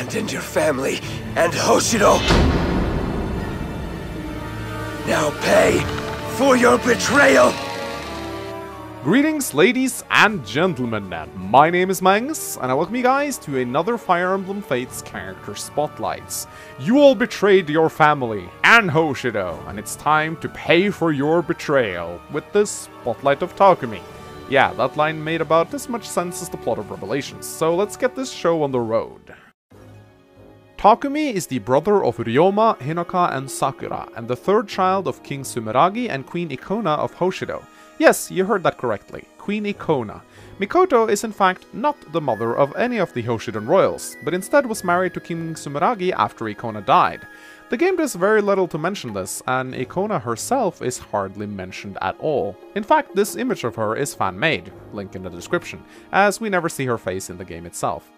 abandoned your family and Hoshido. Now pay for your betrayal! Greetings, ladies and gentlemen, my name is Mangs, and I welcome you guys to another Fire Emblem Fates character spotlights. You all betrayed your family and Hoshido, and it's time to pay for your betrayal with the spotlight of Takumi. Yeah, that line made about as much sense as the plot of Revelations, so let's get this show on the road. Takumi is the brother of Ryoma, Hinoka, and Sakura, and the third child of King Sumeragi and Queen Ikona of Hoshido. Yes, you heard that correctly, Queen Ikona. Mikoto is in fact not the mother of any of the Hoshidan royals, but instead was married to King Sumeragi after Ikona died. The game does very little to mention this, and Ikona herself is hardly mentioned at all. In fact, this image of her is fan-made, link in the description, as we never see her face in the game itself.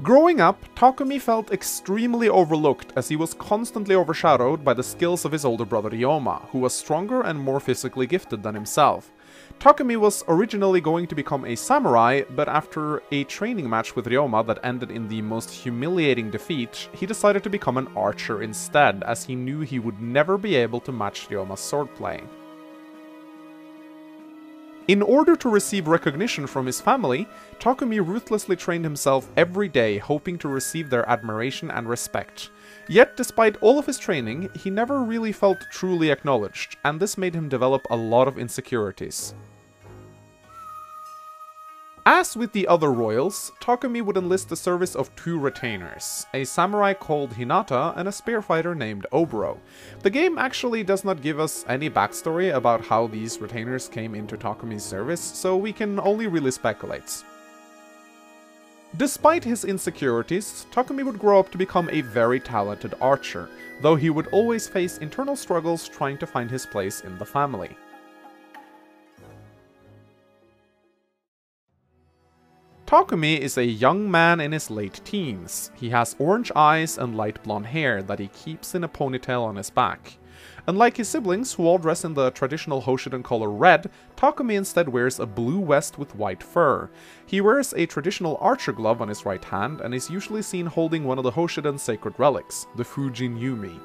Growing up, Takumi felt extremely overlooked as he was constantly overshadowed by the skills of his older brother Ryoma, who was stronger and more physically gifted than himself. Takumi was originally going to become a samurai, but after a training match with Ryoma that ended in the most humiliating defeat, he decided to become an archer instead, as he knew he would never be able to match Ryoma's swordplay. In order to receive recognition from his family, Takumi ruthlessly trained himself every day, hoping to receive their admiration and respect. Yet, despite all of his training, he never really felt truly acknowledged, and this made him develop a lot of insecurities. As with the other royals, Takumi would enlist the service of two retainers, a samurai called Hinata and a spear fighter named Oboro. The game actually does not give us any backstory about how these retainers came into Takumi's service, so we can only really speculate. Despite his insecurities, Takumi would grow up to become a very talented archer, though he would always face internal struggles trying to find his place in the family. Takumi is a young man in his late teens. He has orange eyes and light blonde hair that he keeps in a ponytail on his back. Unlike his siblings, who all dress in the traditional Hoshidan color red, Takumi instead wears a blue vest with white fur. He wears a traditional archer glove on his right hand and is usually seen holding one of the Hoshidan sacred relics, the Fujin Yumi.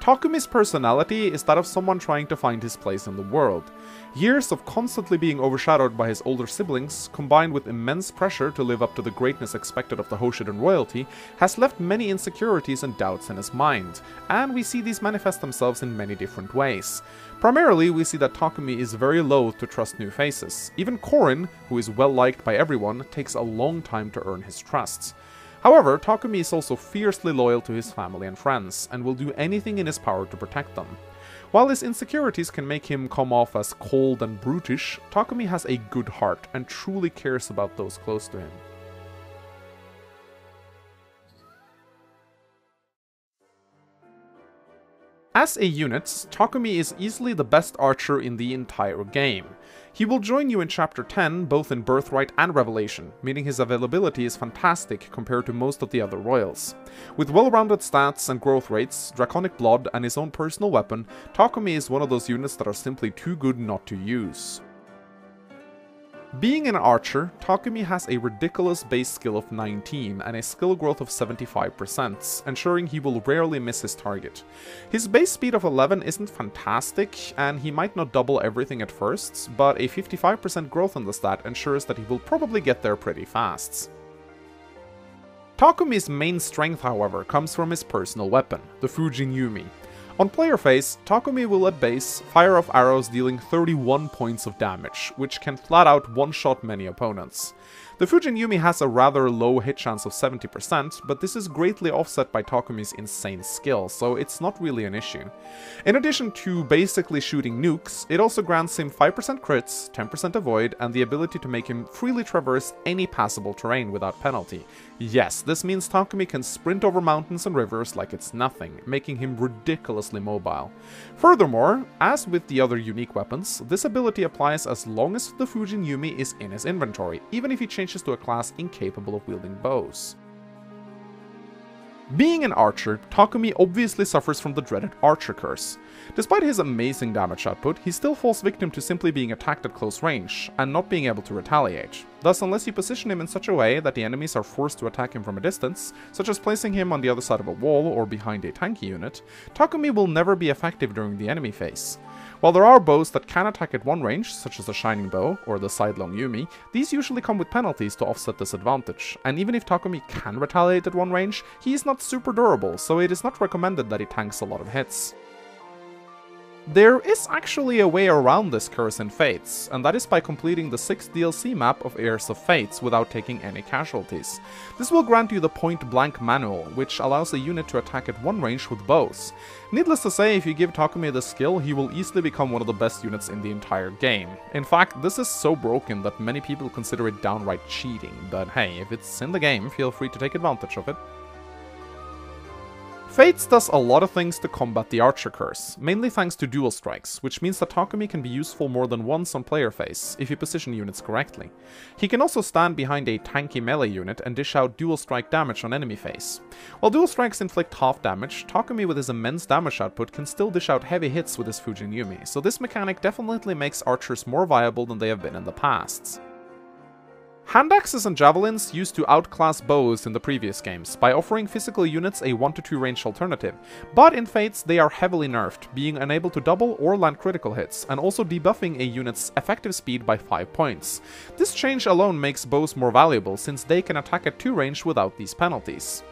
Takumi's personality is that of someone trying to find his place in the world. Years of constantly being overshadowed by his older siblings, combined with immense pressure to live up to the greatness expected of the Hoshidan royalty, has left many insecurities and doubts in his mind, and we see these manifest themselves in many different ways. Primarily, we see that Takumi is very loath to trust new faces. Even Korin, who is well liked by everyone, takes a long time to earn his trust. However, Takumi is also fiercely loyal to his family and friends, and will do anything in his power to protect them. While his insecurities can make him come off as cold and brutish, Takumi has a good heart and truly cares about those close to him. As a unit, Takumi is easily the best archer in the entire game. He will join you in Chapter 10, both in Birthright and Revelation, meaning his availability is fantastic compared to most of the other royals. With well-rounded stats and growth rates, draconic blood, and his own personal weapon, Takumi is one of those units that are simply too good not to use. Being an archer, Takumi has a ridiculous base skill of 19 and a skill growth of 75%, ensuring he will rarely miss his target. His base speed of 11 isn't fantastic, and he might not double everything at first, but a 55% growth on the stat ensures that he will probably get there pretty fast. Takumi's main strength, however, comes from his personal weapon, the Fujin Yumi. On player phase, Takumi will at base fire off arrows dealing 31 points of damage, which can flat out one-shot many opponents. The Fujin Yumi has a rather low hit chance of 70%, but this is greatly offset by Takumi's insane skill, so it's not really an issue. In addition to basically shooting nukes, it also grants him 5% crits, 10% avoid, and the ability to make him freely traverse any passable terrain without penalty. Yes, this means Takumi can sprint over mountains and rivers like it's nothing, making him ridiculous mobile. Furthermore, as with the other unique weapons, this ability applies as long as the Fujin Yumi is in his inventory, even if he changes to a class incapable of wielding bows. Being an archer, Takumi obviously suffers from the dreaded archer curse. Despite his amazing damage output, he still falls victim to simply being attacked at close range, and not being able to retaliate. Thus, unless you position him in such a way that the enemies are forced to attack him from a distance, such as placing him on the other side of a wall or behind a tanky unit, Takumi will never be effective during the enemy phase. While there are bows that can attack at one range, such as the Shining Bow or the Sidelong Yumi, these usually come with penalties to offset this advantage, and even if Takumi can retaliate at one range, he is not super durable, so it is not recommended that he tanks a lot of hits. There is actually a way around this curse in Fates, and that is by completing the 6th DLC map of Heirs of Fates without taking any casualties. This will grant you the Point Blank Manual, which allows a unit to attack at one range with bows. Needless to say, if you give Takumi this skill, he will easily become one of the best units in the entire game. In fact, this is so broken that many people consider it downright cheating, but hey, if it's in the game, feel free to take advantage of it. Fates does a lot of things to combat the Archer Curse, mainly thanks to dual strikes, which means that Takumi can be useful more than once on player phase, if you position units correctly. He can also stand behind a tanky melee unit and dish out dual strike damage on enemy phase. While dual strikes inflict half damage, Takumi with his immense damage output can still dish out heavy hits with his Fujin Yumi, so this mechanic definitely makes archers more viable than they have been in the past. Hand axes and javelins used to outclass bows in the previous games, by offering physical units a 1-2 range alternative, but in Fates they are heavily nerfed, being unable to double or land critical hits, and also debuffing a unit's effective speed by 5 points. This change alone makes bows more valuable, since they can attack at 2 range without these penalties.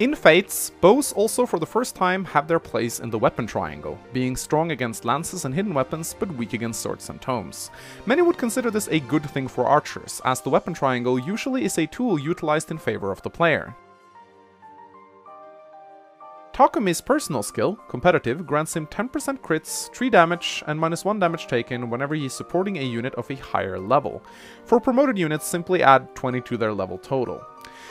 In Fates, bows also for the first time have their place in the weapon triangle, being strong against lances and hidden weapons, but weak against swords and tomes. Many would consider this a good thing for archers, as the weapon triangle usually is a tool utilized in favor of the player. Takumi's personal skill, Competitive, grants him 10% crits, 3 damage, and -1 damage taken whenever he is supporting a unit of a higher level. For promoted units, simply add 20 to their level total.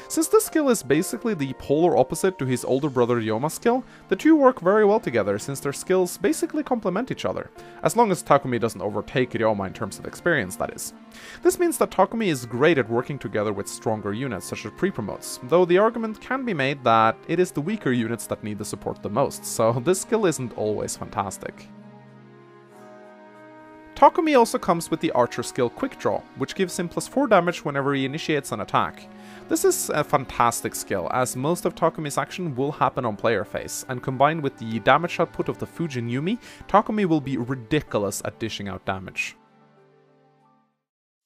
Since this skill is basically the polar opposite to his older brother Ryoma's skill, the two work very well together since their skills basically complement each other, as long as Takumi doesn't overtake Ryoma in terms of experience, that is. This means that Takumi is great at working together with stronger units such as pre-promotes, though the argument can be made that it is the weaker units that need the support the most, so this skill isn't always fantastic. Takumi also comes with the archer skill Quickdraw, which gives him +4 damage whenever he initiates an attack. This is a fantastic skill, as most of Takumi's action will happen on player phase, and combined with the damage output of the Fujin Yumi, Takumi will be ridiculous at dishing out damage.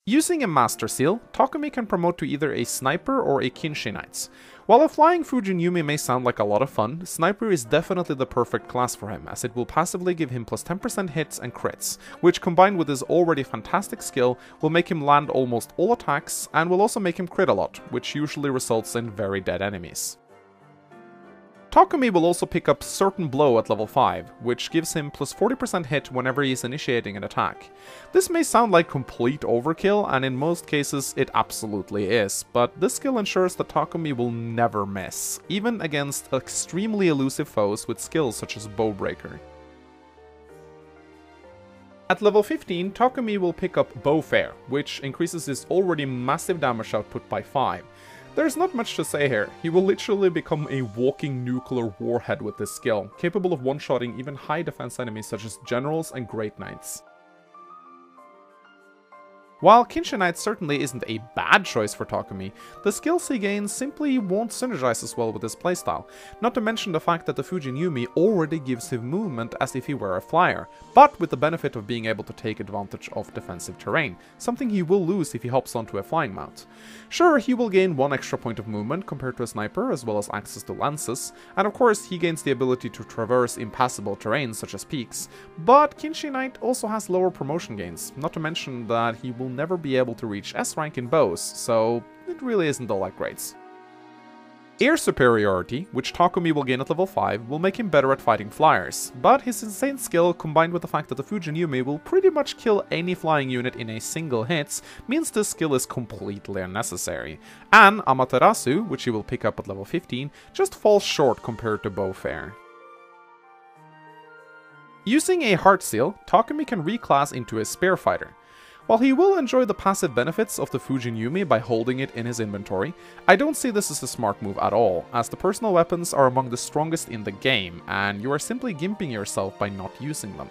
Using a Master Seal, Takumi can promote to either a Sniper or a Kinshi Knight. While a flying Fujin Yumi may sound like a lot of fun, Sniper is definitely the perfect class for him, as it will passively give him +10% hits and crits, which combined with his already fantastic skill will make him land almost all attacks and will also make him crit a lot, which usually results in very dead enemies. Takumi will also pick up Certain Blow at level 5, which gives him +40% hit whenever he is initiating an attack. This may sound like complete overkill, and in most cases it absolutely is, but this skill ensures that Takumi will never miss, even against extremely elusive foes with skills such as Bowbreaker. At level 15, Takumi will pick up Bowfair, which increases his already massive damage output by 5. There's not much to say here, he will literally become a walking nuclear warhead with this skill, capable of one-shotting even high defense enemies such as generals and great knights. While Kinshi Knight certainly isn't a bad choice for Takumi, the skills he gains simply won't synergize as well with his playstyle, not to mention the fact that the Fujin Yumi already gives him movement as if he were a flyer, but with the benefit of being able to take advantage of defensive terrain, something he will lose if he hops onto a flying mount. Sure, he will gain 1 extra point of movement compared to a sniper, as well as access to lances, and of course he gains the ability to traverse impassable terrain such as peaks, but Kinshi Knight also has lower promotion gains, not to mention that he will never be able to reach S rank in bows, so it really isn't all that great. Air superiority, which Takumi will gain at level 5, will make him better at fighting flyers, but his insane skill combined with the fact that the Fujin Yumi will pretty much kill any flying unit in a single hit means this skill is completely unnecessary, and Amaterasu, which he will pick up at level 15, just falls short compared to Bowfair. Using a heart seal, Takumi can reclass into a Spear Fighter. While he will enjoy the passive benefits of the Fujin Yumi by holding it in his inventory, I don't see this as a smart move at all, as the personal weapons are among the strongest in the game, and you are simply gimping yourself by not using them.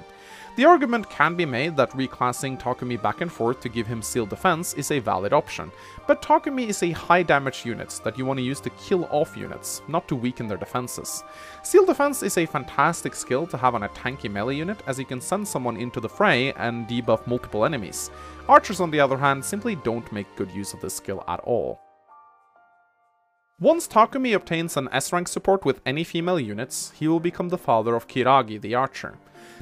The argument can be made that reclassing Takumi back and forth to give him Seal Defense is a valid option, but Takumi is a high damage unit that you want to use to kill off units, not to weaken their defenses. Seal Defense is a fantastic skill to have on a tanky melee unit, as you can send someone into the fray and debuff multiple enemies. Archers, on the other hand, simply don't make good use of this skill at all. Once Takumi obtains an S-rank support with any female units, he will become the father of Kiragi the Archer.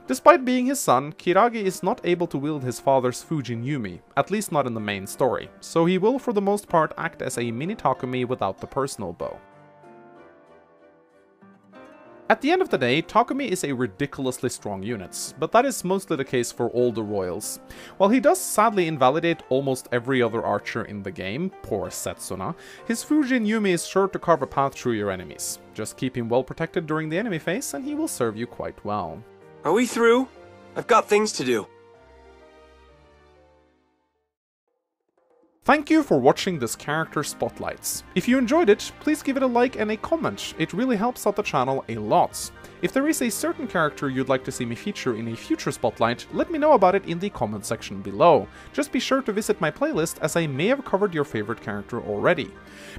Despite being his son, Kiragi is not able to wield his father's Fujin Yumi, at least not in the main story, so he will for the most part act as a mini Takumi without the personal bow. At the end of the day, Takumi is a ridiculously strong unit, but that is mostly the case for all the royals. While he does sadly invalidate almost every other archer in the game, poor Setsuna, his Fujin Yumi is sure to carve a path through your enemies. Just keep him well protected during the enemy phase and he will serve you quite well. Are we through? I've got things to do. Thank you for watching this character spotlights. If you enjoyed it, please give it a like and a comment, it really helps out the channel a lot. If there is a certain character you'd like to see me feature in a future spotlight, let me know about it in the comment section below. Just be sure to visit my playlist as I may have covered your favorite character already.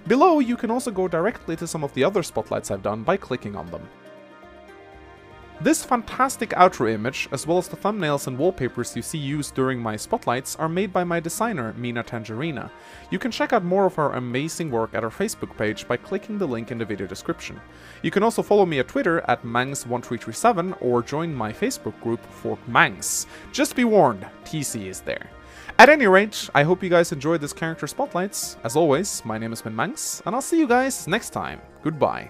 Below you can also go directly to some of the other spotlights I've done by clicking on them. This fantastic outro image, as well as the thumbnails and wallpapers you see used during my spotlights, are made by my designer, Mina Tangerina. You can check out more of her amazing work at her Facebook page by clicking the link in the video description. You can also follow me at Twitter at Mangs1337 or join my Facebook group, Fork Mangs. Just be warned, TC is there. At any rate, I hope you guys enjoyed this character spotlights. As always, my name has been Mangs, and I'll see you guys next time. Goodbye.